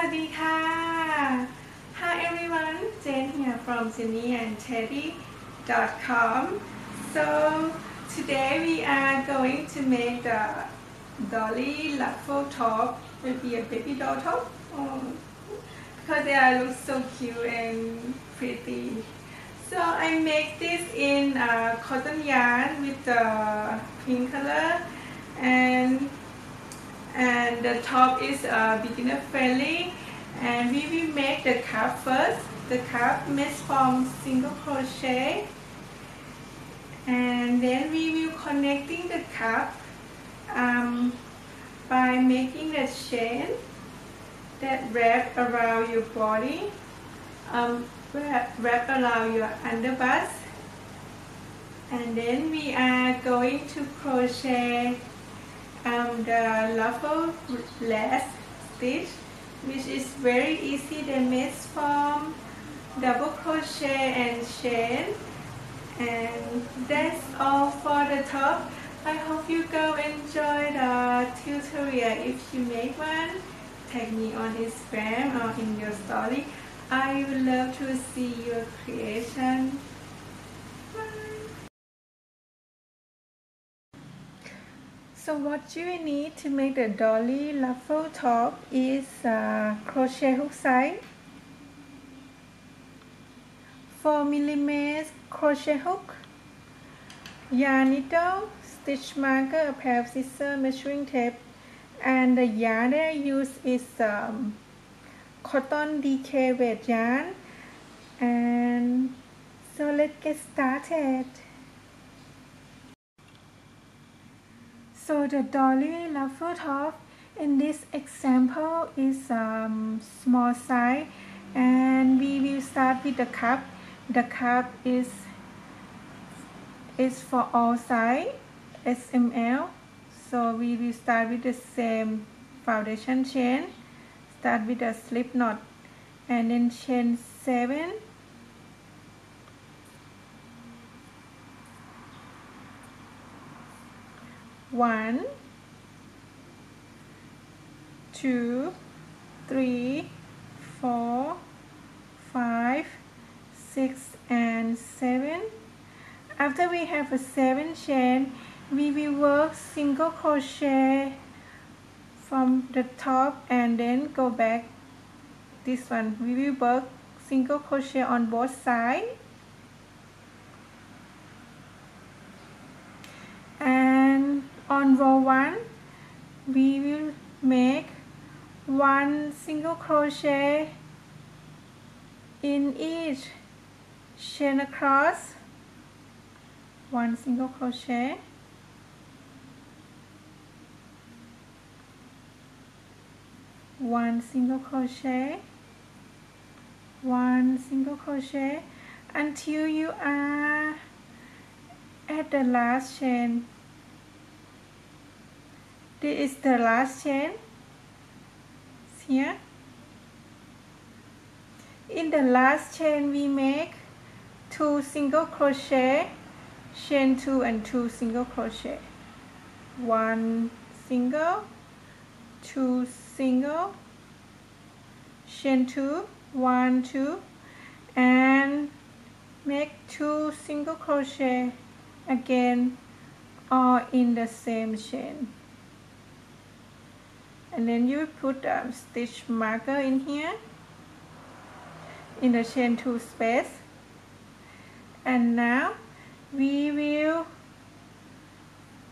สวัสดีค่ะ Hi everyone, Jen here from jennyandteddy.com. So today we are going to make the dolly ruffle top. Will be a baby doll top, because they look so cute and pretty. So I make this in cotton yarn with the pink color, and the top is beginner friendly. And we will make the cup first. The cup made from single crochet, and then we will connecting the cup by making the chain that wrap around your body, wrap around your underbust, and then we are going to crochet the ruffle last stitch, which is very easy. They made from double crochet and chain, and that's all for the top. I hope you go enjoy the tutorial. If you make one, tag me on Instagram or in your story. I would love to see your creation. So what you will need to make the dolly loveful top is crochet hook side, 4mm crochet hook, yarn needle, stitch marker, a pair of scissors, measuring tape, and the yarn that I use is cotton DK weight yarn. And so let's get started. So the dolly ruffle top in this example is small size, and we will start with the cup. The cup is for all size SML. So we will start with the same foundation chain. Start with a slip knot, and then chain 7. One, two, three, four, five, six, and seven. After we have a 7 chain, we will work single crochet from the top and then go back this one. We will work single crochet on both sides. On row 1, we will make 1 single crochet in each chain across, 1 single crochet, one single crochet, one single crochet, until you are at the last chain. This is the last chain here. In the last chain, we make 2 single crochet, chain 2 and 2 single crochet, 1 single, 2 single, chain 2, 1, 2, and make 2 single crochet again, all in the same chain. And then you put a stitch marker in here, in the chain 2 space. And now we will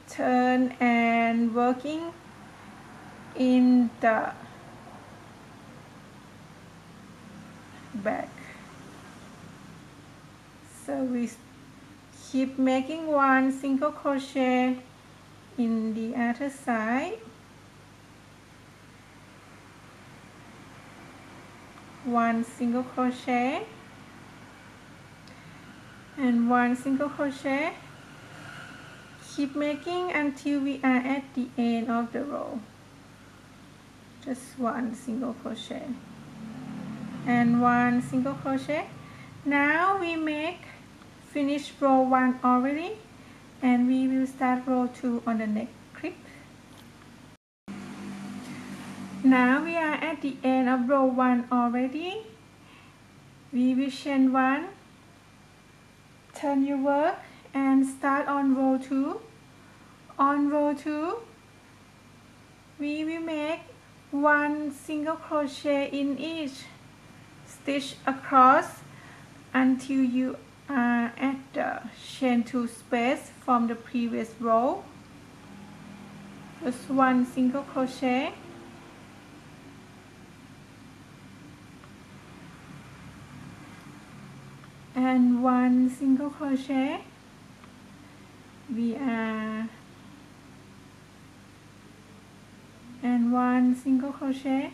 turn and working in the back. So we keep making 1 single crochet in the other side. 1 single crochet and 1 single crochet. Keep making until we are at the end of the row. Just 1 single crochet and 1 single crochet. Now we make finish row 1 already, and we will start row 2 on the next clip. Now we are at the end of row 1 already. We will chain 1, turn your work and start on row 2. On row 2, we will make 1 single crochet in each stitch across until you are at the chain 2 space from the previous row. Just 1 single crochet. And 1 single crochet. And 1 single crochet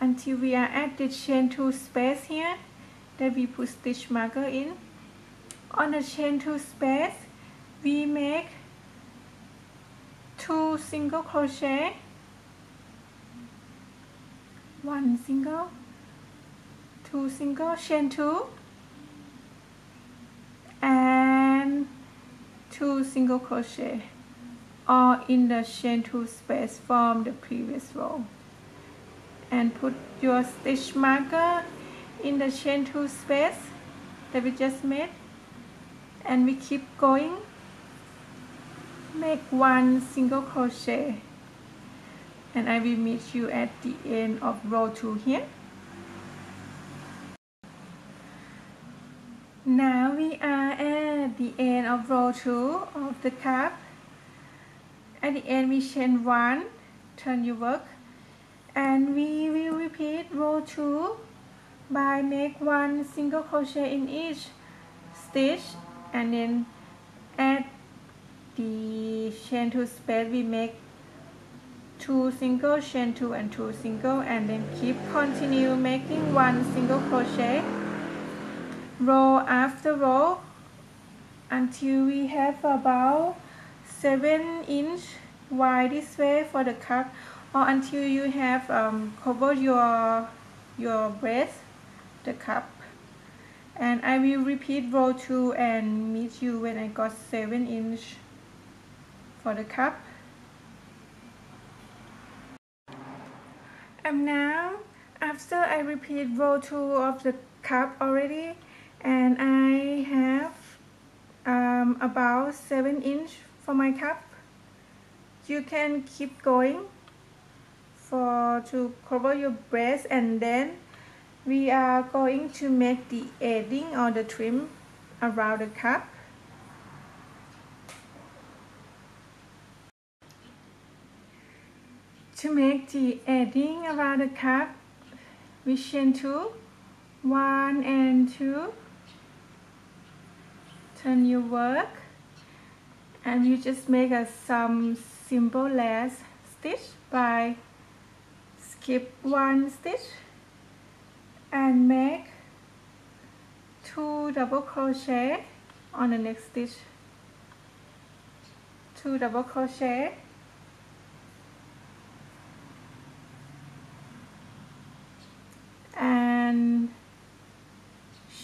until we are at the chain 2 space here that we put stitch marker in. On the chain 2 space, we make 2 single crochet, 1 single, 2 single, chain 2 and 2 single crochet, all in the chain 2 space from the previous row, and put your stitch marker in the chain 2 space that we just made, and we keep going. Make 1 single crochet and I will meet you at the end of row 2 here. Now we are at the end of row 2 of the cup. At the end we chain 1, turn your work, and we will repeat row 2 by make 1 single crochet in each stitch, and then at the chain 2 space we make 2 single, chain 2 and 2 single, and then keep continue making 1 single crochet row after row until we have about 7 inches wide this way for the cup, or until you have covered your breast, the cup. And I will repeat row 2 and meet you when I got 7 inches for the cup. And now, after I repeat row 2 of the cup already, and I have about 7 inches for my cup. You can keep going to cover your breast, and then we are going to make the edging or the trim around the cup. To make the edging around the cup, we chain 2, 1 and 2, turn your work, and you just make some simple last stitch by skip 1 stitch and make 2 double crochet on the next stitch, 2 double crochet, and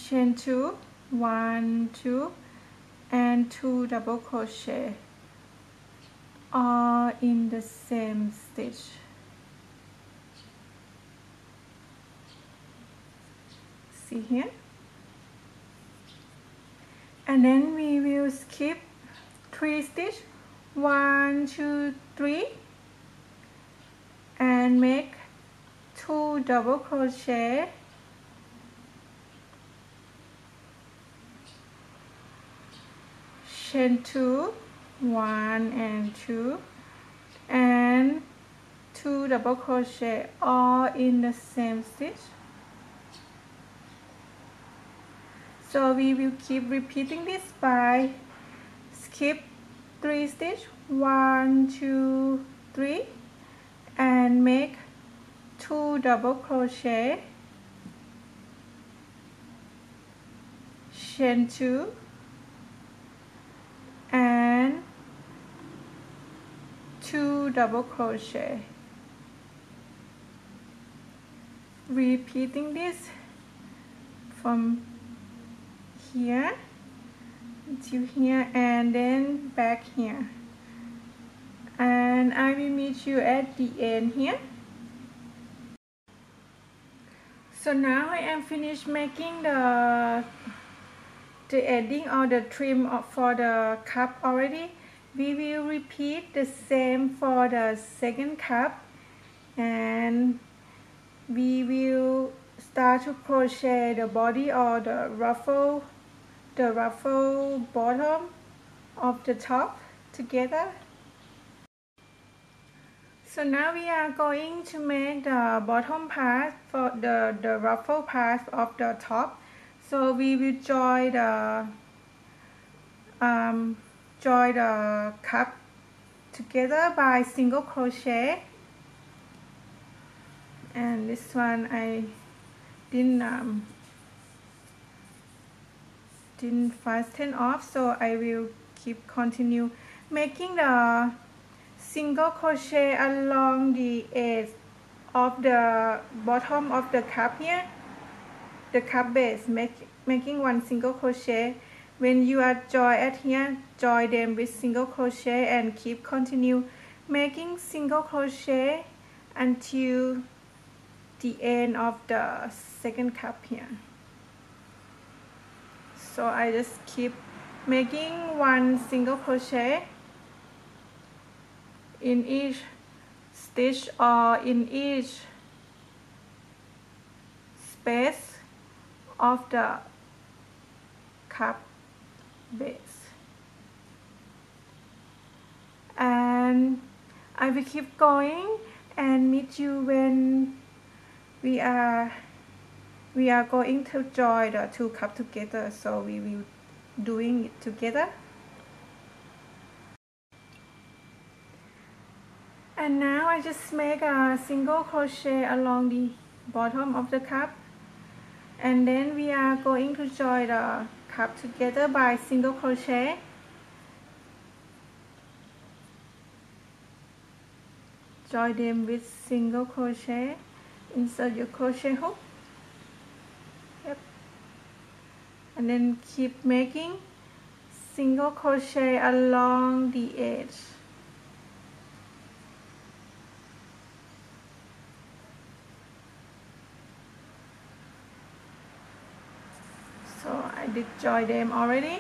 chain 2, 1, 2 and 2 double crochet, all in the same stitch. See here, and then we will skip 3 stitch, 1, 2, 3 and make 2 double crochet chain 2, 1 and 2 and 2 double crochet, all in the same stitch. So we will keep repeating this by skip 3 stitch, 1, 2, 3 and make 2 double crochet chain 2 and 2 double crochet, repeating this from here to here and then back here, and I will meet you at the end here. So now I am finished making the adding or the trim for the cup already. We will repeat the same for the second cup, and we will start to crochet the body or the ruffle bottom of the top together. So now we are going to make the bottom part for the ruffle part of the top. So we will join the cup together by single crochet. And this one I didn't fasten off, so I will continue making the single crochet along the edge of the bottom of the cup here, the cup base, making one single crochet. When you are joined at here, join them with single crochet and continue making single crochet until the end of the second cup here. So I just keep making one single crochet in each stitch or in each space of the cup base, and I will keep going and meet you when we are going to join the two cups together. So we will doing it together. And now I just make a single crochet along the bottom of the cup, and then we are going to join the cup together by single crochet. Join them with single crochet. Insert your crochet hook. And then keep making single crochet along the edge. So I did join them already.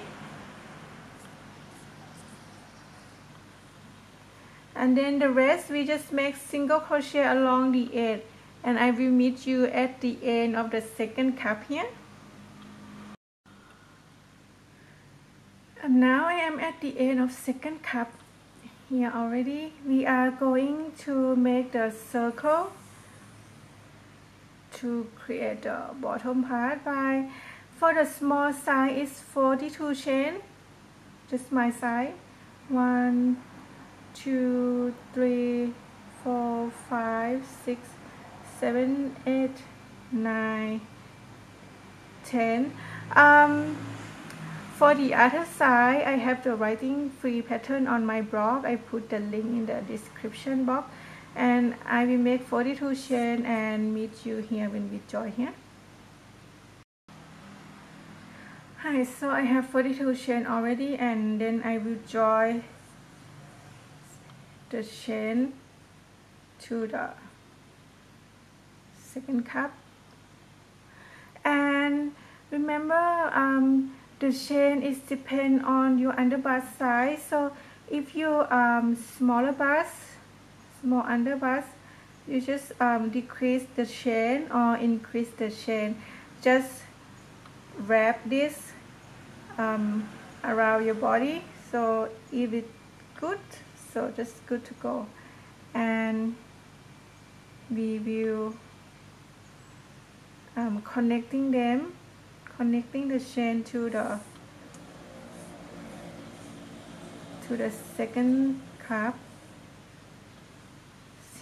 And then the rest we just make single crochet along the edge. And I will meet you at the end of the second cup here. And now I am at the end of second cup here already. We are going to make the circle to create the bottom part by, for the small size is 42 chain, just my size. 1, 2, 3, 4, 5, 6, 7, 8, 9, 10. For the other side, I have the writing free pattern on my blog. I put the link in the description box, and I will make 42 chain and meet you here when we join here. Hi, so I have 42 chain already, and then I will join the chain to the second cup. And remember, the chain is depend on your underbust size. So if you small underbust, you just decrease the chain or increase the chain. Just wrap this around your body. So if it's good, so just good to go. And we will connecting the chain to the second cup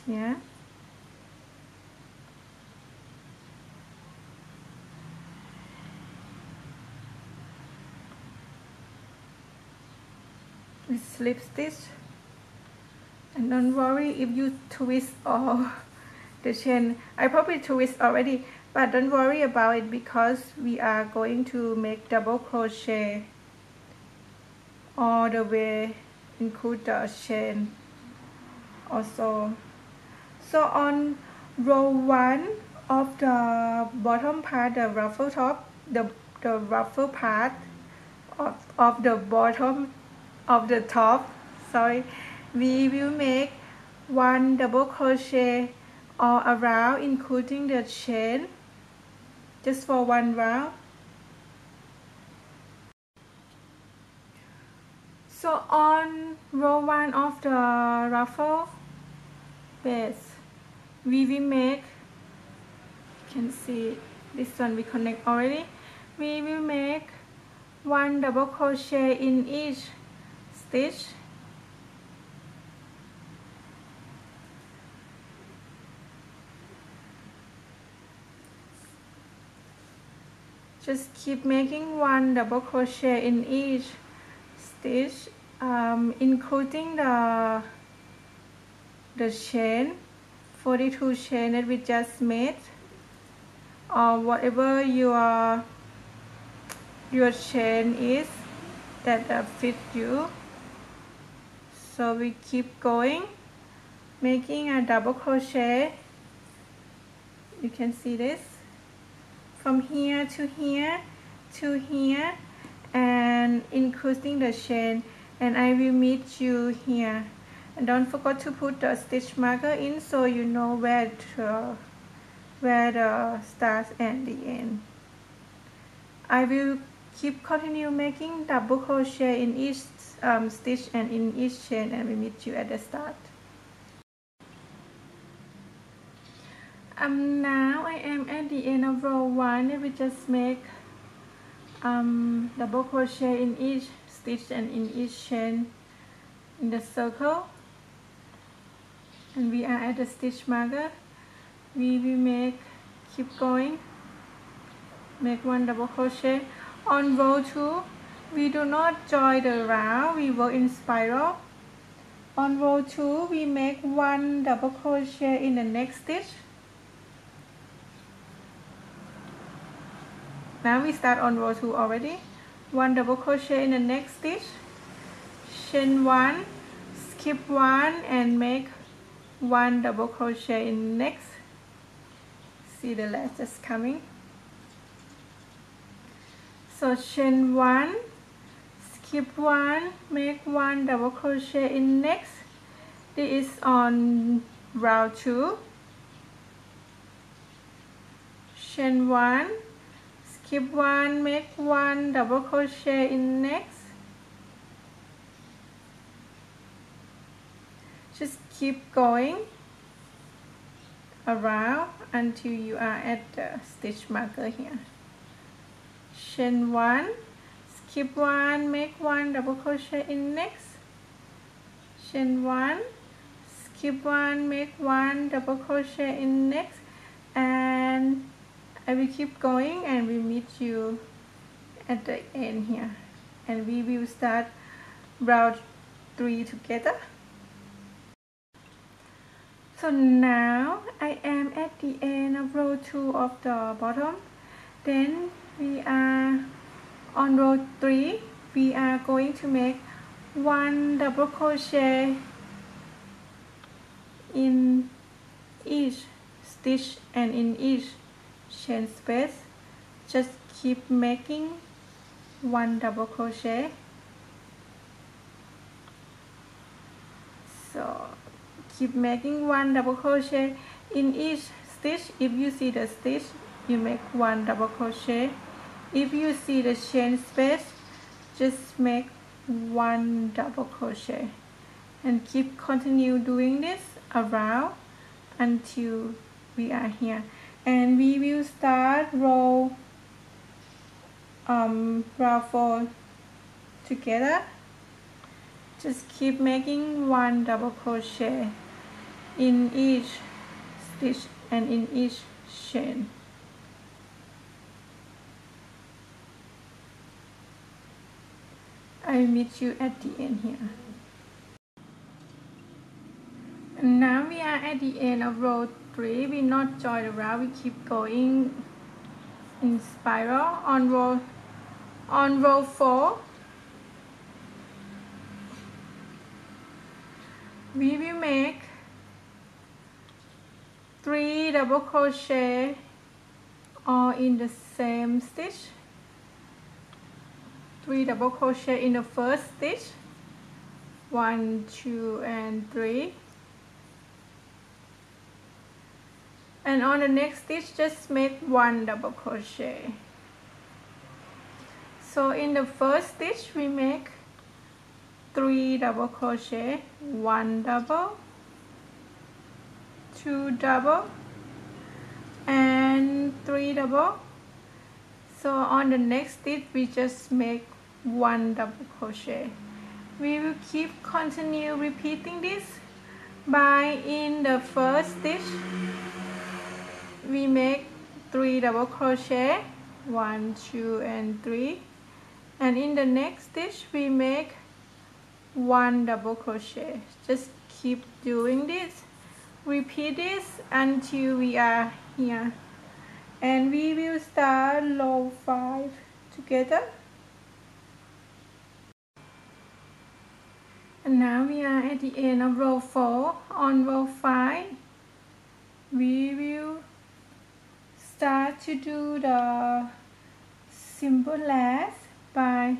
here. We slip stitch, and don't worry if you twist all the chain. I probably twist already, but don't worry about it because we are going to make double crochet all the way, include the chain also. So on row 1 of the bottom part, the ruffle top, the ruffle part of the bottom of the top, sorry, we will make one double crochet all around, including the chain, just for one round. So on row 1 of the ruffle base, we will make, you can see this one we connect already, we will make one double crochet in each stitch. Just keep making one double crochet in each stitch, including the chain, 42 chain that we just made, or whatever your chain is that fit you. So we keep going, making a double crochet. You can see this from here to here to here, and increasing the chain, and I will meet you here. And don't forget to put the stitch marker in so you know where the starts and the end. I will keep continue making double crochet in each stitch and in each chain, and we meet you at the start. Now I am at the end of row 1, and we just make double crochet in each stitch and in each chain in the circle, and we are at the stitch marker. We will make, keep going, make one double crochet. On row 2 we do not join the round, we work in spiral. On row 2 we make one double crochet in the next stitch. Now we start on row 2 already. One double crochet in the next stitch, chain 1, skip 1, and make one double crochet in next. See the last is coming. So chain 1, skip 1, make one double crochet in next. This is on row 2. Chain 1, skip 1, make one double crochet in next. Just keep going around until you are at the stitch marker here. Chain 1, skip 1, make one double crochet in next. Chain 1, skip 1, make one double crochet in next, and I will keep going, and we meet you at the end here, and we will start round 3 together. So now I am at the end of row 2 of the bottom. Then we are on row 3. We are going to make one double crochet in each stitch and in each chain space. Just keep making one double crochet. So keep making one double crochet in each stitch. If you see the stitch, you make one double crochet. If you see the chain space, just make one double crochet, and keep continue doing this around until we are here. And we will start row 4 together. Just keep making one double crochet in each stitch and in each chain. I will meet you at the end here. Now we are at the end of row 3. We not join the round. We keep going in spiral. On row 4, we will make 3 double crochet all in the same stitch, 3 double crochet in the first stitch, 1, 2 and 3, and on the next stitch just make 1 double crochet. So in the first stitch we make 3 double crochet, 1 double, 2 double and 3 double. So on the next stitch we just make 1 double crochet. We will keep continue repeating this by in the first stitch we make 3 double crochet, 1, 2 and 3, and in the next stitch we make 1 double crochet. Just keep doing this, repeat this until we are here, and we will start row 5 together. And now we are at the end of row 4. On row 5 we will start to do the simple lace by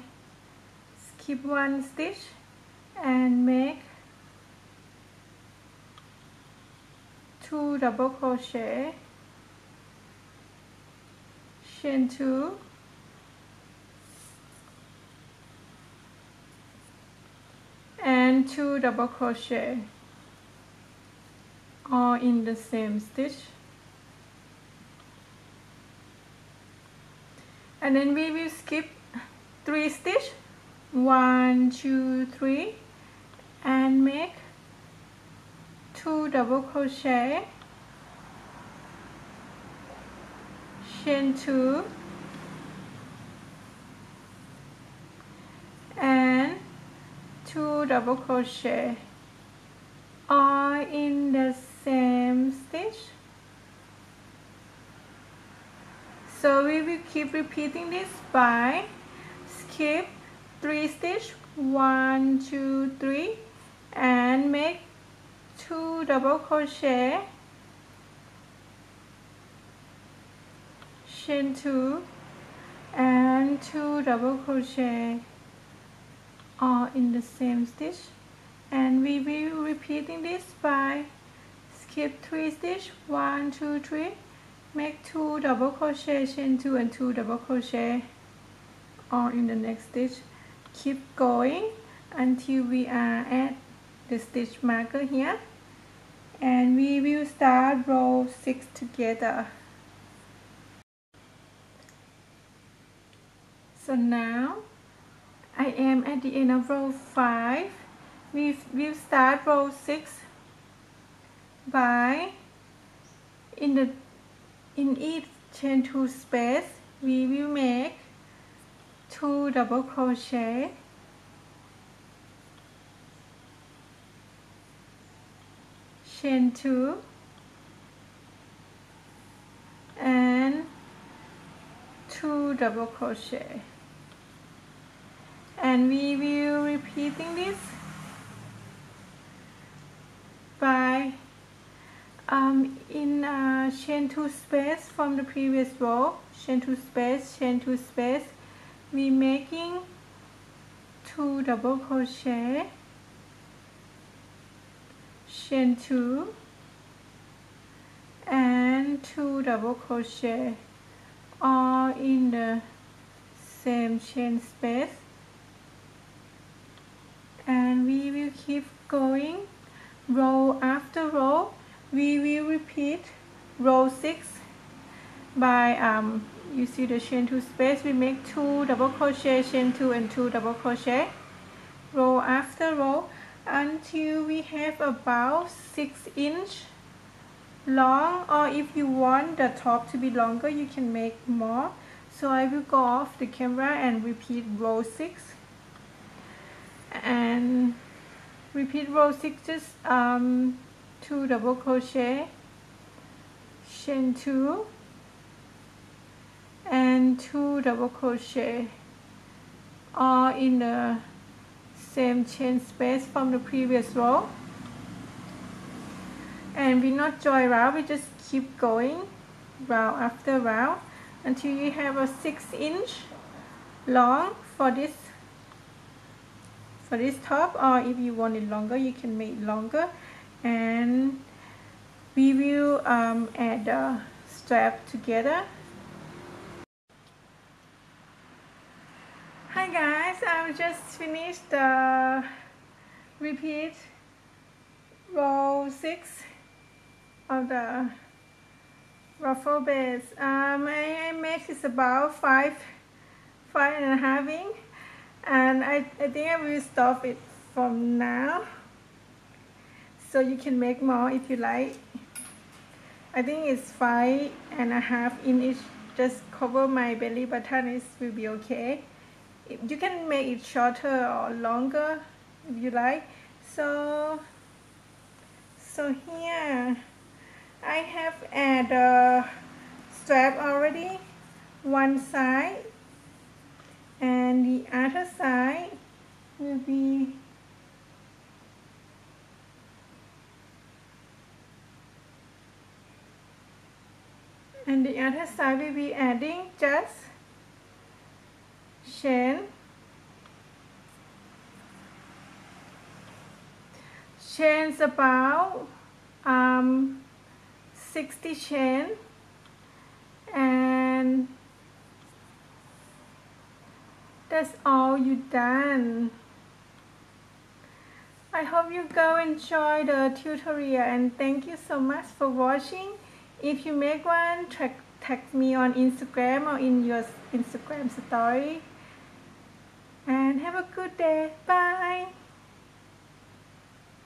skip 1 stitch and make 2 double crochet, chain 2, and 2 double crochet all in the same stitch. And then we will skip 3 stitch, 1, 2, 3, and make 2 double crochet, chain 2, and 2 double crochet all in the same stitch. So we will keep repeating this by skip 3 stitch, 1, 2, 3, and make 2 double crochet, chain 2, and 2 double crochet all in the same stitch. And we will repeating this by skip 3 stitch, 1, 2, 3, make 2 double crochet, chain 2, and 2 double crochet all in the next stitch. Keep going until we are at the stitch marker here, and we will start row 6 together. So now I am at the end of row 5. We will start row 6 by in each chain 2 space we will make 2 double crochet, chain 2, and 2 double crochet, and we will repeating this by in chain 2 space from the previous row, chain 2 space, chain 2 space, we making 2 double crochet, chain 2, and 2 double crochet all in the same chain space, and we will keep going row after row. We will repeat row 6 by you see the chain 2 space we make 2 double crochet, chain 2, and 2 double crochet row after row until we have about 6 inch long, or if you want the top to be longer you can make more. So I will go off the camera and repeat row 6 and repeat row 6 just 2 double crochet, chain 2, and 2 double crochet all in the same chain space from the previous row, and we not join round, we just keep going round after round until you have a 6-inch long for this top, or if you want it longer you can make it longer. And we will add the strap together. Hi guys, I've just finished the repeat row 6 of the ruffle base. My max is about 5.5 inches, and I think I will stop it from now, so you can make more if you like. I think it's 5.5 inches, just cover my belly button, it will be okay. You can make it shorter or longer if you like. So here I have added a strap already, one side, and the other side will be adding just chains about 60 chain, and that's all you done. I hope you go enjoy the tutorial, and thank you so much for watching. If you make one, tag me on Instagram or in your Instagram story. And have a good day. Bye.